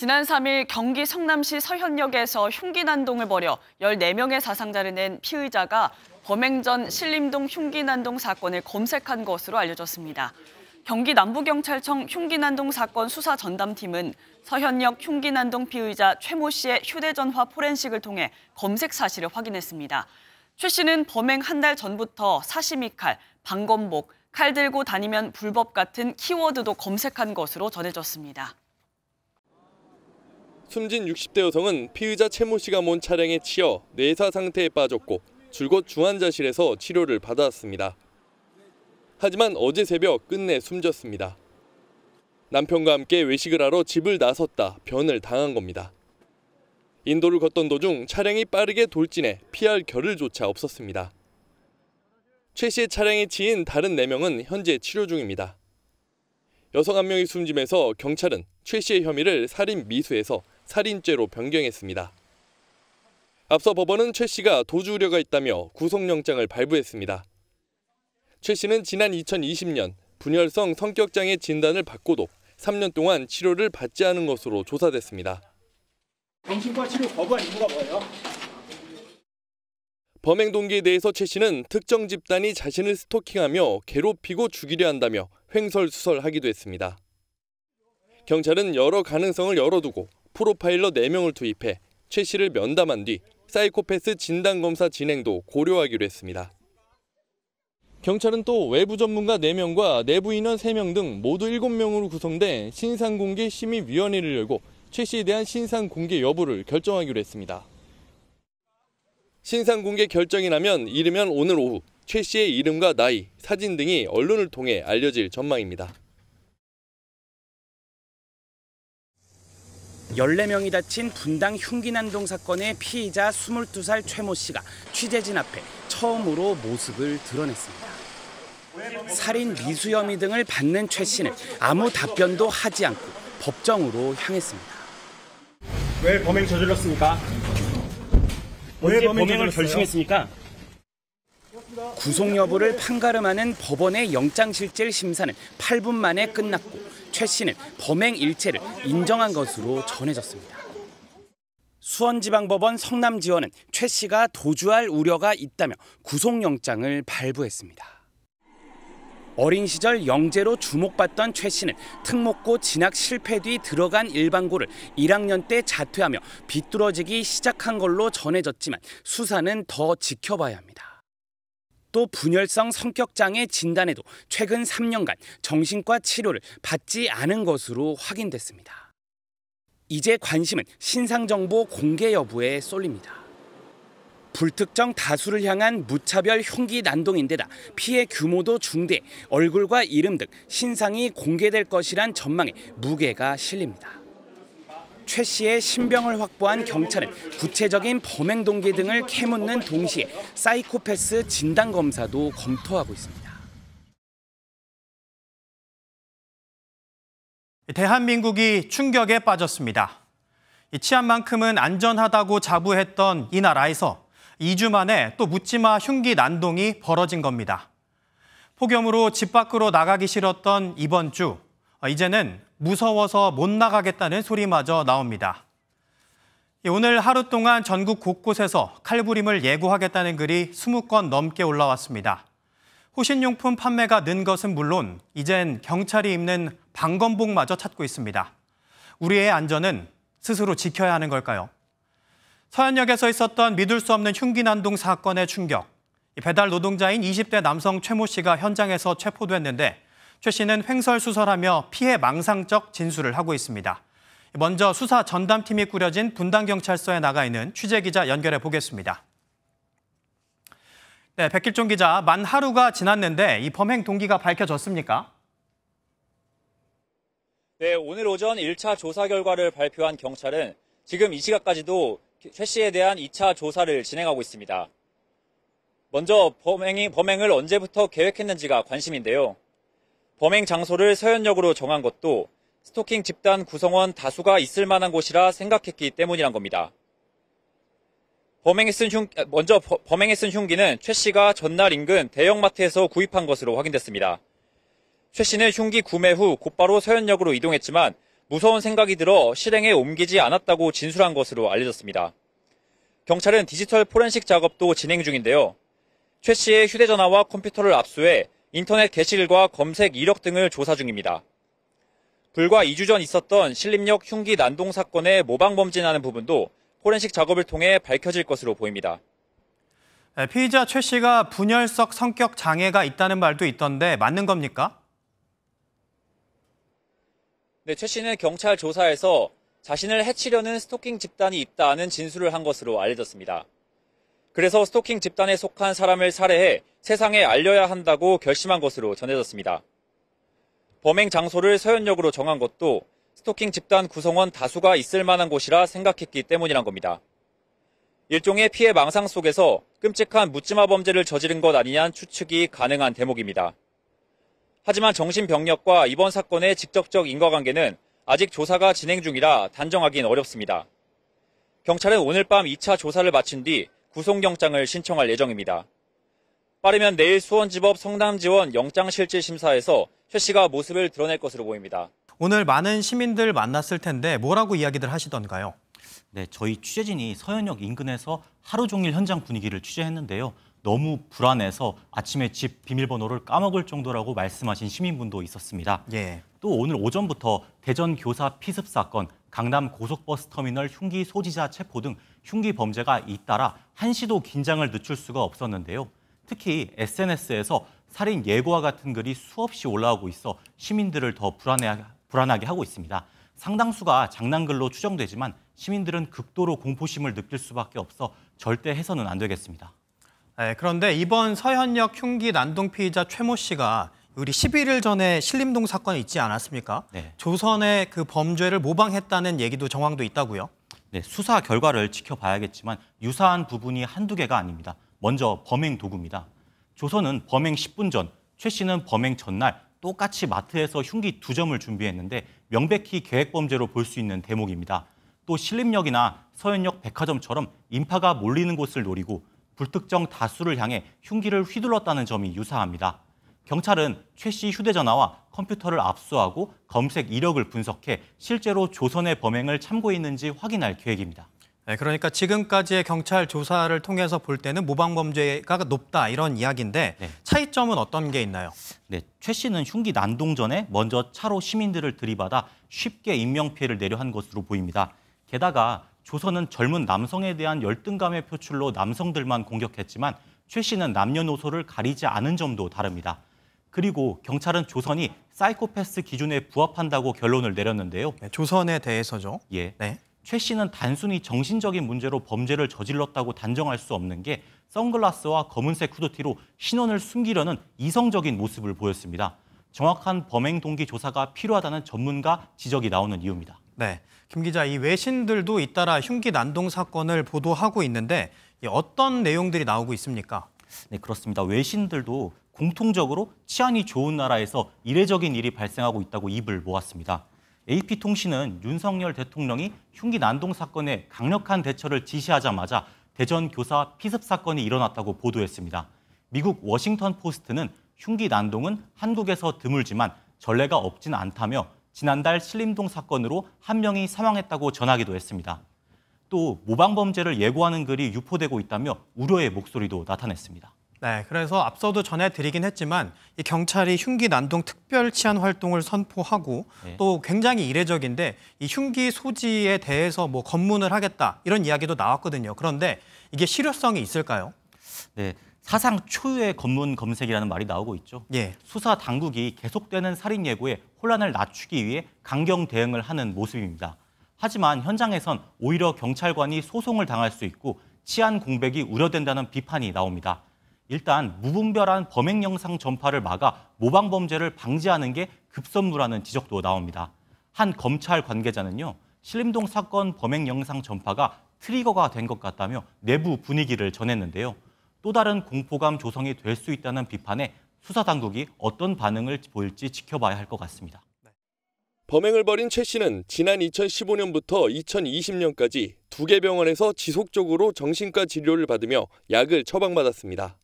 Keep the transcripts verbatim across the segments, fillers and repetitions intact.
지난 삼일 경기 성남시 서현역에서 흉기난동을 벌여 열네 명의 사상자를 낸 피의자가 범행 전 신림동 흉기난동 사건을 검색한 것으로 알려졌습니다. 경기 남부경찰청 흉기난동 사건 수사 전담팀은 서현역 흉기난동 피의자 최모 씨의 휴대전화 포렌식을 통해 검색 사실을 확인했습니다. 최 씨는 범행 한 달 전부터 사시미 칼, 방검목, 칼 들고 다니면 불법 같은 키워드도 검색한 것으로 전해졌습니다. 숨진 육십 대 여성은 피의자 최모 씨가 몬 차량에 치여 내사 상태에 빠졌고 줄곧 중환자실에서 치료를 받았습니다. 하지만 어제 새벽 끝내 숨졌습니다. 남편과 함께 외식을 하러 집을 나섰다 변을 당한 겁니다. 인도를 걷던 도중 차량이 빠르게 돌진해 피할 겨를조차 없었습니다. 최 씨의 차량에 치인 다른 네 명은 현재 치료 중입니다. 여성 한 명이 숨지면서 경찰은 최 씨의 혐의를 살인 미수에서 살인죄로 변경했습니다. 앞서 법원은 최 씨가 도주 우려가 있다며 구속영장을 발부했습니다. 최 씨는 지난 이천이십 년 분열성 성격 장애 진단을 받고도 삼 년 동안 치료를 받지 않은 것으로 조사됐습니다. 정신과 치료 거부한 이유가 뭐예요? 범행 동기에 대해서 최 씨는 특정 집단이 자신을 스토킹하며 괴롭히고 죽이려 한다며 횡설수설하기도 했습니다. 경찰은 여러 가능성을 열어두고 프로파일러 네 명을 투입해 최 씨를 면담한 뒤 사이코패스 진단검사 진행도 고려하기로 했습니다. 경찰은 또 외부 전문가 네 명과 내부 인원 세 명 등 모두 일곱 명으로 구성된 신상공개 심의위원회를 열고 최 씨에 대한 신상공개 여부를 결정하기로 했습니다. 신상공개 결정이 나면 이르면 오늘 오후 최 씨의 이름과 나이, 사진 등이 언론을 통해 알려질 전망입니다. 열네 명이 다친 분당 흉기난동 사건의 피의자 스물두 살 최모 씨가 취재진 앞에 처음으로 모습을 드러냈습니다. 살인 미수 혐의 등을 받는 최 씨는 아무 답변도 하지 않고 법정으로 향했습니다. 왜 범행 저질렀습니까? 왜 범행을 결심했습니까? 구속 여부를 판가름하는 법원의 영장실질 심사는 팔 분 만에 끝났고 최 씨는 범행 일체를 인정한 것으로 전해졌습니다. 수원지방법원 성남지원은 최 씨가 도주할 우려가 있다며 구속영장을 발부했습니다. 어린 시절 영재로 주목받던 최 씨는 특목고 진학 실패 뒤 들어간 일반고를 일 학년 때 자퇴하며 비뚤어지기 시작한 걸로 전해졌지만 수사는 더 지켜봐야 합니다. 또 분열성 성격 장애 진단에도 최근 삼 년간 정신과 치료를 받지 않은 것으로 확인됐습니다. 이제 관심은 신상정보 공개 여부에 쏠립니다. 불특정 다수를 향한 무차별 흉기 난동인데다 피해 규모도 중대, 얼굴과 이름 등 신상이 공개될 것이란 전망에 무게가 실립니다. 최 씨의 신병을 확보한 경찰은 구체적인 범행 동기 등을 캐묻는 동시에 사이코패스 진단 검사도 검토하고 있습니다. 대한민국이 충격에 빠졌습니다. 치안만큼은 안전하다고 자부했던 이 나라에서 이 주 만에 또 묻지마 흉기 난동이 벌어진 겁니다. 폭염으로 집 밖으로 나가기 싫었던 이번 주, 이제는 무서워서 못 나가겠다는 소리마저 나옵니다. 오늘 하루 동안 전국 곳곳에서 칼부림을 예고하겠다는 글이 스무 건 넘게 올라왔습니다. 호신용품 판매가 는 것은 물론 이젠 경찰이 입는 방검복마저 찾고 있습니다. 우리의 안전은 스스로 지켜야 하는 걸까요? 서현역에서 있었던 믿을 수 없는 흉기난동 사건의 충격. 배달 노동자인 이십 대 남성 최모 씨가 현장에서 체포됐는데 최 씨는 횡설수설하며 피해 망상적 진술을 하고 있습니다. 먼저 수사 전담팀이 꾸려진 분당경찰서에 나가 있는 취재기자 연결해 보겠습니다. 네, 백길종 기자, 만 하루가 지났는데 이 범행 동기가 밝혀졌습니까? 네, 오늘 오전 일 차 조사 결과를 발표한 경찰은 지금 이 시각까지도 최 씨에 대한 이 차 조사를 진행하고 있습니다. 먼저 범행이, 범행을 언제부터 계획했는지가 관심인데요. 범행 장소를 서현역으로 정한 것도 스토킹 집단 구성원 다수가 있을 만한 곳이라 생각했기 때문이란 겁니다. 범행에 쓴 흉, 먼저 범행에 쓴 흉기는 최 씨가 전날 인근 대형마트에서 구입한 것으로 확인됐습니다. 최 씨는 흉기 구매 후 곧바로 서현역으로 이동했지만 무서운 생각이 들어 실행에 옮기지 않았다고 진술한 것으로 알려졌습니다. 경찰은 디지털 포렌식 작업도 진행 중인데요. 최 씨의 휴대전화와 컴퓨터를 압수해 인터넷 게시글과 검색 이력 등을 조사 중입니다. 불과 이 주 전 있었던 신림역 흉기 난동 사건의 모방범죄라는 부분도 포렌식 작업을 통해 밝혀질 것으로 보입니다. 피의자 최 씨가 분열성 성격 장애가 있다는 말도 있던데 맞는 겁니까? 네, 최 씨는 경찰 조사에서 자신을 해치려는 스토킹 집단이 있다는 진술을 한 것으로 알려졌습니다. 그래서 스토킹 집단에 속한 사람을 살해해 세상에 알려야 한다고 결심한 것으로 전해졌습니다. 범행 장소를 서현역으로 정한 것도 스토킹 집단 구성원 다수가 있을 만한 곳이라 생각했기 때문이란 겁니다. 일종의 피해 망상 속에서 끔찍한 묻지마 범죄를 저지른 것 아니냐는 추측이 가능한 대목입니다. 하지만 정신병력과 이번 사건의 직접적 인과관계는 아직 조사가 진행 중이라 단정하기는 어렵습니다. 경찰은 오늘 밤 이 차 조사를 마친 뒤 구속영장을 신청할 예정입니다. 빠르면 내일 수원지법 성남지원 영장실질심사에서 최 씨가 모습을 드러낼 것으로 보입니다. 오늘 많은 시민들 만났을 텐데 뭐라고 이야기들 하시던가요? 네, 저희 취재진이 서현역 인근에서 하루 종일 현장 분위기를 취재했는데요. 너무 불안해서 아침에 집 비밀번호를 까먹을 정도라고 말씀하신 시민분도 있었습니다. 예. 또 오늘 오전부터 대전 교사 피습 사건, 강남 고속버스터미널 흉기 소지자 체포 등 흉기 범죄가 잇따라 한시도 긴장을 늦출 수가 없었는데요. 특히 에스엔에스에서 살인 예고와 같은 글이 수없이 올라오고 있어 시민들을 더 불안해, 불안하게 하고 있습니다. 상당수가 장난글로 추정되지만 시민들은 극도로 공포심을 느낄 수밖에 없어 절대 해서는 안 되겠습니다. 네, 그런데 이번 서현역 흉기 난동 피의자 최모 씨가 우리 십일 일 전에 신림동 사건이 있지 않았습니까? 네. 조선의 그 범죄를 모방했다는 얘기도 정황도 있다고요? 네, 수사 결과를 지켜봐야겠지만 유사한 부분이 한두 개가 아닙니다. 먼저 범행 도구입니다. 조선은 범행 십 분 전, 최 씨는 범행 전날 똑같이 마트에서 흉기 두 점을 준비했는데 명백히 계획범죄로 볼 수 있는 대목입니다. 또 신림역이나 서현역 백화점처럼 인파가 몰리는 곳을 노리고 불특정 다수를 향해 흉기를 휘둘렀다는 점이 유사합니다. 경찰은 최 씨 휴대전화와 컴퓨터를 압수하고 검색 이력을 분석해 실제로 조선의 범행을 참고했는지 확인할 계획입니다. 네, 그러니까 지금까지의 경찰 조사를 통해서 볼 때는 모방범죄가 높다 이런 이야기인데 네. 차이점은 어떤 게 있나요? 네, 최 씨는 흉기 난동 전에 먼저 차로 시민들을 들이받아 쉽게 인명피해를 내려한 것으로 보입니다. 게다가 조선은 젊은 남성에 대한 열등감의 표출로 남성들만 공격했지만 최 씨는 남녀노소를 가리지 않은 점도 다릅니다. 그리고 경찰은 조선이 사이코패스 기준에 부합한다고 결론을 내렸는데요. 네, 조선에 대해서죠? 예. 네. 최 씨는 단순히 정신적인 문제로 범죄를 저질렀다고 단정할 수 없는 게 선글라스와 검은색 후드티로 신원을 숨기려는 이성적인 모습을 보였습니다. 정확한 범행 동기 조사가 필요하다는 전문가 지적이 나오는 이유입니다. 네, 김 기자, 이 외신들도 잇따라 흉기 난동 사건을 보도하고 있는데 어떤 내용들이 나오고 있습니까? 네, 그렇습니다. 외신들도 공통적으로 치안이 좋은 나라에서 이례적인 일이 발생하고 있다고 입을 모았습니다. 에이피통신은 윤석열 대통령이 흉기 난동 사건에 강력한 대처를 지시하자마자 대전 교사 피습 사건이 일어났다고 보도했습니다. 미국 워싱턴 포스트는 흉기 난동은 한국에서 드물지만 전례가 없진 않다며 지난달 신림동 사건으로 한 명이 사망했다고 전하기도 했습니다. 또 모방범죄를 예고하는 글이 유포되고 있다며 우려의 목소리도 나타냈습니다. 네, 그래서 앞서도 전해드리긴 했지만 이 경찰이 흉기 난동 특별 치안 활동을 선포하고 네. 또 굉장히 이례적인데 이 흉기 소지에 대해서 뭐 검문을 하겠다 이런 이야기도 나왔거든요. 그런데 이게 실효성이 있을까요? 네, 사상 초유의 검문 검색이라는 말이 나오고 있죠. 예. 수사 당국이 계속되는 살인 예고에 혼란을 낮추기 위해 강경 대응을 하는 모습입니다. 하지만 현장에선 오히려 경찰관이 소송을 당할 수 있고 치안 공백이 우려된다는 비판이 나옵니다. 일단 무분별한 범행 영상 전파를 막아 모방 범죄를 방지하는 게 급선무라는 지적도 나옵니다. 한 검찰 관계자는요, 신림동 사건 범행 영상 전파가 트리거가 된 것 같다며 내부 분위기를 전했는데요. 또 다른 공포감 조성이 될 수 있다는 비판에 수사 당국이 어떤 반응을 보일지 지켜봐야 할 것 같습니다. 범행을 벌인 최 씨는 지난 이천십오 년부터 이천이십 년까지 두 개 병원에서 지속적으로 정신과 진료를 받으며 약을 처방받았습니다.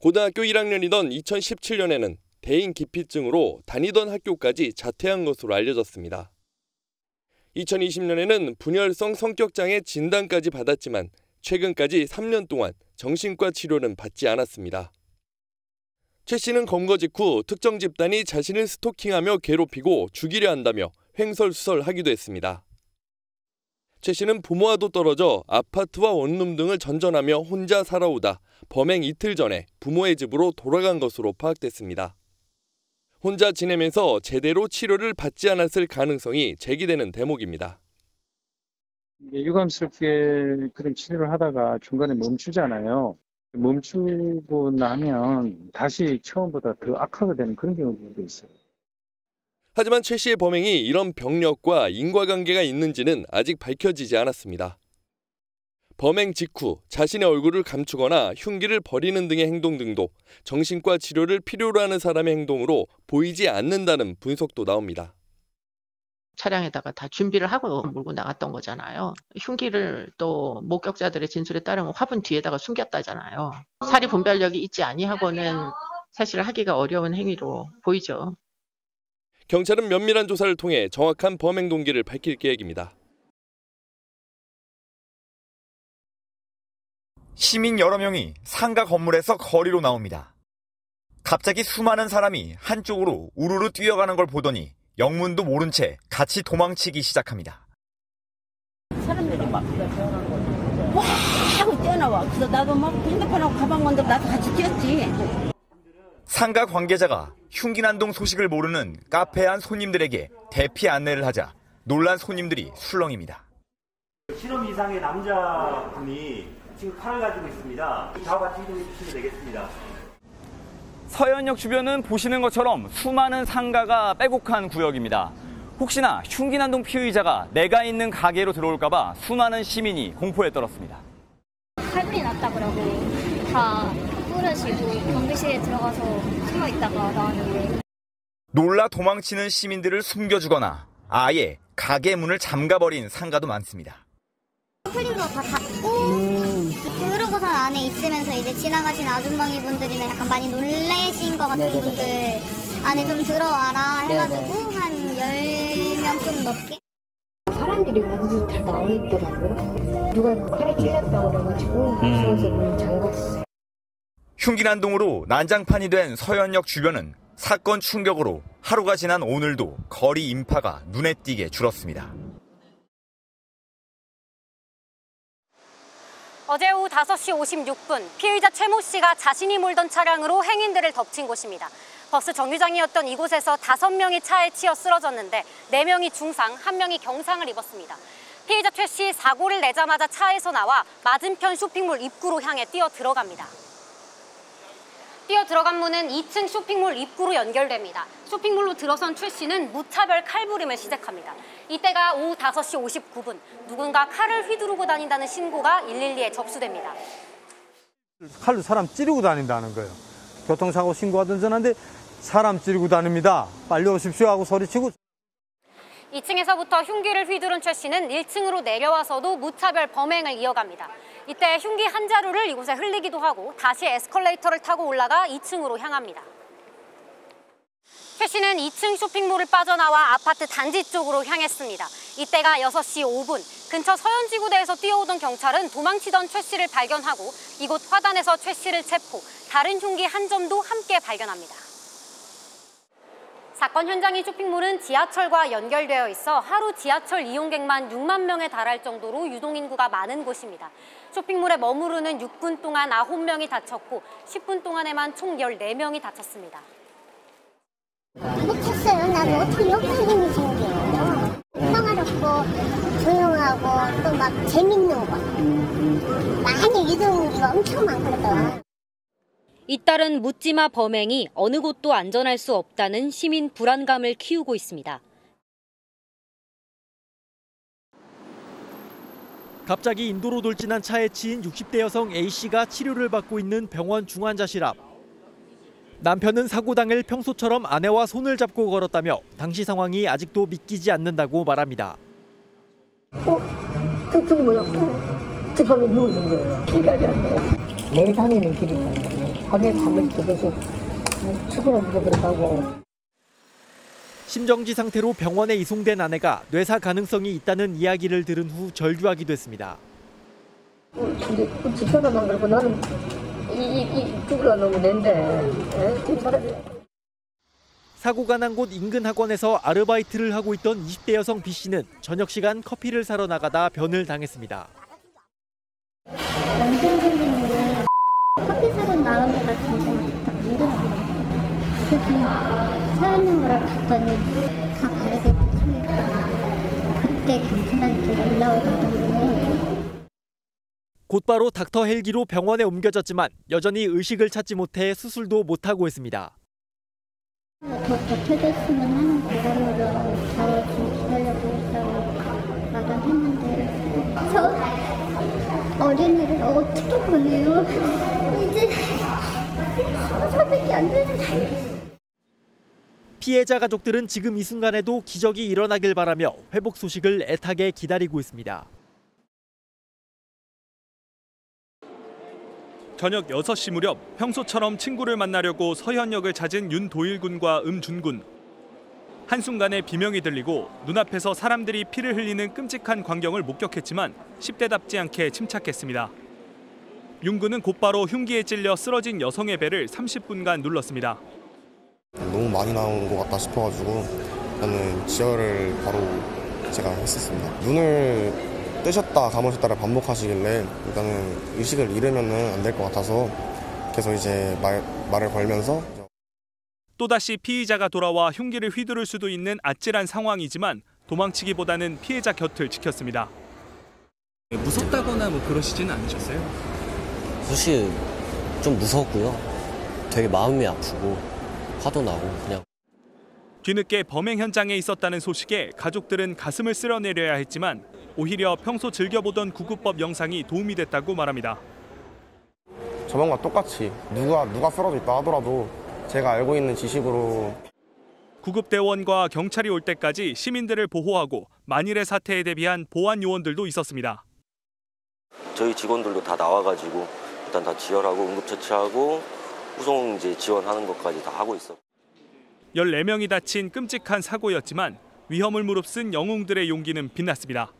고등학교 일 학년이던 이천십칠 년에는 대인 기피증으로 다니던 학교까지 자퇴한 것으로 알려졌습니다. 이천이십 년에는 분열성 성격 장애 진단까지 받았지만 최근까지 삼 년 동안 정신과 치료는 받지 않았습니다. 최 씨는 검거 직후 특정 집단이 자신을 스토킹하며 괴롭히고 죽이려 한다며 횡설수설하기도 했습니다. 최 씨는 부모와도 떨어져 아파트와 원룸 등을 전전하며 혼자 살아오다 범행 이틀 전에 부모의 집으로 돌아간 것으로 파악됐습니다. 혼자 지내면서 제대로 치료를 받지 않았을 가능성이 제기되는 대목입니다. 유감스럽게 그런 치료를 하다가 중간에 멈추잖아요. 멈추고 나면 다시 처음보다 더 악화가 되는 그런 경우도 있어요. 하지만 최 씨의 범행이 이런 병력과 인과관계가 있는지는 아직 밝혀지지 않았습니다. 범행 직후 자신의 얼굴을 감추거나 흉기를 버리는 등의 행동 등도 정신과 치료를 필요로 하는 사람의 행동으로 보이지 않는다는 분석도 나옵니다. 차량에다가 다 준비를 하고 몰고 나갔던 거잖아요. 흉기를 또 목격자들의 진술에 따르면 화분 뒤에다가 숨겼다잖아요. 살이 분별력이 있지 아니하고는 사실 하기가 어려운 행위로 보이죠. 경찰은 면밀한 조사를 통해 정확한 범행 동기를 밝힐 계획입니다. 시민 여러 명이 상가 건물에서 거리로 나옵니다. 갑자기 수많은 사람이 한쪽으로 우르르 뛰어가는 걸 보더니 영문도 모른 채 같이 도망치기 시작합니다. 사람들이 막 와 하고 뛰어나와. 그래서 나도 막 핸드폰하고 가방 건데 나도 같이 뛰었지. 상가 관계자가 흉기 난동 소식을 모르는 카페 안 손님들에게 대피 안내를 하자 놀란 손님들이 술렁입니다. 실험 이상의 남자분이 지금 칼을 가지고 있습니다. 다 같이 이동해 주시면 되겠습니다. 서현역 주변은 보시는 것처럼 수많은 상가가 빼곡한 구역입니다. 혹시나 흉기 난동 피의자가 내가 있는 가게로 들어올까 봐 수많은 시민이 공포에 떨었습니다. 칼불이 났다 그러고 다 뿌려지고 경비실에 들어가서 숨어 있다가 나왔는데 놀라 도망치는 시민들을 숨겨주거나 아예 가게 문을 잠가버린 상가도 많습니다. 클립으로 다 닫고 그러고선 안에 있으면서 이제 지나가신 아주머니 분들이면 약간 많이 놀라신 것 같은 네네. 분들 안에 좀 들어와라 해가지고 네네. 한 열 명 좀 넘게 사람들이 모두 다 나와 있더라고요. 누가 칼에 찔렸다고 그래가지고 그래서 문 잠갔어요. 흉기 난동으로 난장판이 된 서현역 주변은 사건 충격으로 하루가 지난 오늘도 거리 인파가 눈에 띄게 줄었습니다. 어제 오후 다섯 시 오십육 분 피의자 최모 씨가 자신이 몰던 차량으로 행인들을 덮친 곳입니다. 버스 정류장이었던 이곳에서 다섯 명이 차에 치여 쓰러졌는데 네 명이 중상, 한 명이 경상을 입었습니다. 피의자 최 씨 사고를 내자마자 차에서 나와 맞은편 쇼핑몰 입구로 향해 뛰어 들어갑니다. 뛰어 들어간 문은 이 층 쇼핑몰 입구로 연결됩니다. 쇼핑몰로 들어선 최 씨는 무차별 칼부림을 시작합니다. 이때가 오후 다섯 시 오십구 분, 누군가 칼을 휘두르고 다닌다는 신고가 일일이에 접수됩니다. 칼로 사람 찌르고 다닌다는 거예요. 교통사고 신고하던 전화인데 사람 찌르고 다닙니다. 빨리 오십시오 하고 소리치고. 이 층에서부터 흉기를 휘두른 최 씨는 일 층으로 내려와서도 무차별 범행을 이어갑니다. 이때 흉기 한 자루를 이곳에 흘리기도 하고 다시 에스컬레이터를 타고 올라가 이 층으로 향합니다. 최 씨는 이 층 쇼핑몰을 빠져나와 아파트 단지 쪽으로 향했습니다. 이때가 여섯 시 오 분, 근처 서현지구대에서 뛰어오던 경찰은 도망치던 최 씨를 발견하고 이곳 화단에서 최 씨를 체포, 다른 흉기 한 점도 함께 발견합니다. 사건 현장인 쇼핑몰은 지하철과 연결되어 있어 하루 지하철 이용객만 육만 명에 달할 정도로 유동인구가 많은 곳입니다. 쇼핑몰에 머무르는 육 분 동안 아홉 명이 다쳤고 십 분 동안에만 총 열네 명이 다쳤습니다. 못했어요. 나는 어떻게 이렇게 힘이 생겨요. 평화롭고 조용하고 또 막 재밌는 거. 많이 유동인구가 엄청 많거든요. 잇따른 묻지마 범행이 어느 곳도 안전할 수 없다는 시민 불안감을 키우고 있습니다. 갑자기 인도로 돌진한 차에 치인 육십 대 여성 A씨가 치료를 받고 있는 병원 중환자실 앞. 남편은 사고 당일 평소처럼 아내와 손을 잡고 걸었다며 당시 상황이 아직도 믿기지 않는다고 말합니다. 어? 저기 뭐야? 저 사람이 누워 있는 거예요. 기각이 안 돼요. 내 삶에는 길이 있는 거예요. 밤에 잠을 들어서 죽으러 들어가고. 심정지 상태로 병원에 이송된 아내가 뇌사 가능성이 있다는 이야기를 들은 후 절규하기도 했습니다. 근데 지켜다만 그러고 나는 이쪽으로 안 오면 된대. 사고가 난 곳 인근 학원에서 아르바이트를 하고 있던 이십 대 여성 B 씨는 저녁 시간 커피를 사러 나가다 변을 당했습니다. 남편분들은 커피 사러 나간 것 같은데 차 있는 거랑 갔더니 다 가려서 그때 괜찮은지 올라오더니 곧바로 닥터 헬기로 병원에 옮겨졌지만 여전히 의식을 찾지 못해 수술도 못하고 있습니다. 더 버텨줬으면 하는 바람으로 더 기다려고 했다고 말했는데 저 어린애를 어떻게 보내요? 이제 서서밖에 안 되는데. 피해자 가족들은 지금 이 순간에도 기적이 일어나길 바라며 회복 소식을 애타게 기다리고 있습니다. 저녁 여섯 시 무렵 평소처럼 친구를 만나려고 서현역을 찾은 윤도일 군과 은준 군. 한순간에 비명이 들리고 눈앞에서 사람들이 피를 흘리는 끔찍한 광경을 목격했지만 십 대답지 않게 침착했습니다. 윤 군은 곧바로 흉기에 찔려 쓰러진 여성의 배를 삼십 분간 눌렀습니다. 너무 많이 나오는 것 같다 싶어가지고 저는 지혈을 바로 제가 했었습니다. 눈을 뜨셨다 감으셨다를 반복하시길래 일단은 의식을 잃으면은 안 될 것 같아서 계속 이제 말, 말을 걸면서 또다시 피의자가 돌아와 흉기를 휘두를 수도 있는 아찔한 상황이지만 도망치기보다는 피해자 곁을 지켰습니다. 무섭다거나 뭐 그러시지는 않으셨어요? 사실 좀 무서웠고요. 되게 마음이 아프고 화도 나고 그냥. 뒤늦게 범행 현장에 있었다는 소식에 가족들은 가슴을 쓸어내려야 했지만 오히려 평소 즐겨보던 구급법 영상이 도움이 됐다고 말합니다. 저번과 똑같이 누가 누가 쓰러져 있다 하더라도 제가 알고 있는 지식으로 구급대원과 경찰이 올 때까지 시민들을 보호하고 만일의 사태에 대비한 보안 요원들도 있었습니다. 저희 직원들도 다 나와가지고 일단 다 지혈하고 응급처치하고 후송 이제 지원하는 것까지 다 하고 있어. 열네 명이 다친 끔찍한 사고였지만 위험을 무릅쓴 영웅들의 용기는 빛났습니다.